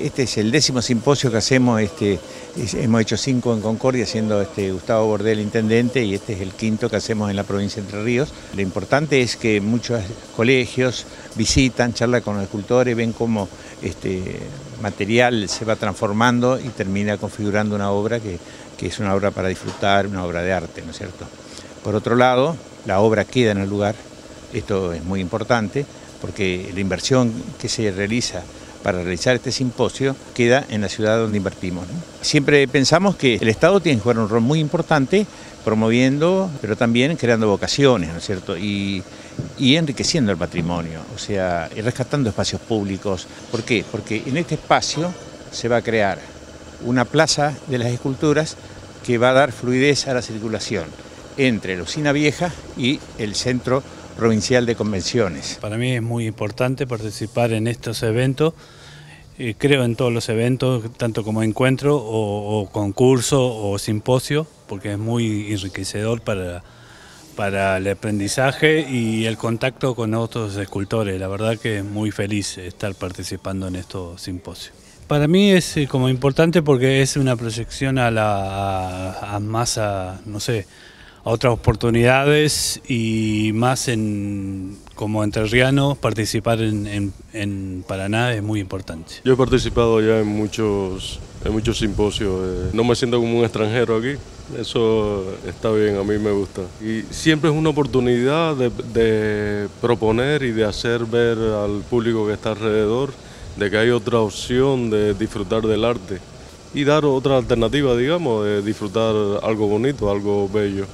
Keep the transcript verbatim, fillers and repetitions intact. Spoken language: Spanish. Este es el décimo simposio que hacemos, este, hemos hecho cinco en Concordia, siendo este Gustavo Bordel intendente, y este es el quinto que hacemos en la provincia de Entre Ríos. Lo importante es que muchos colegios visitan, charlan con los escultores, ven cómo este material se va transformando y termina configurando una obra que, que es una obra para disfrutar, una obra de arte, ¿no es cierto? Por otro lado, la obra queda en el lugar, esto es muy importante, porque la inversión que se realiza para realizar este simposio queda en la ciudad donde invertimos, ¿no? Siempre pensamos que el Estado tiene que jugar un rol muy importante promoviendo, pero también creando vocaciones, ¿no es cierto? Y, y enriqueciendo el patrimonio, o sea, y rescatando espacios públicos. ¿Por qué? Porque en este espacio se va a crear una plaza de las esculturas que va a dar fluidez a la circulación entre la Usina Vieja y el Centro Provincial de Convenciones. Para mí es muy importante participar en estos eventos, eh, creo en todos los eventos, tanto como encuentro o, o concurso o simposio, porque es muy enriquecedor para, para el aprendizaje y el contacto con otros escultores. La verdad que es muy feliz estar participando en estos simposios. Para mí es eh, como importante porque es una proyección a la a, a masa, no sé, a otras oportunidades y más en, como entrerriano, participar en, en, en Paraná es muy importante. Yo he participado ya en muchos, en muchos simposios, no me siento como un extranjero aquí, eso está bien, a mí me gusta. Y siempre es una oportunidad de, de proponer y de hacer ver al público que está alrededor de que hay otra opción de disfrutar del arte y dar otra alternativa, digamos, de disfrutar algo bonito, algo bello.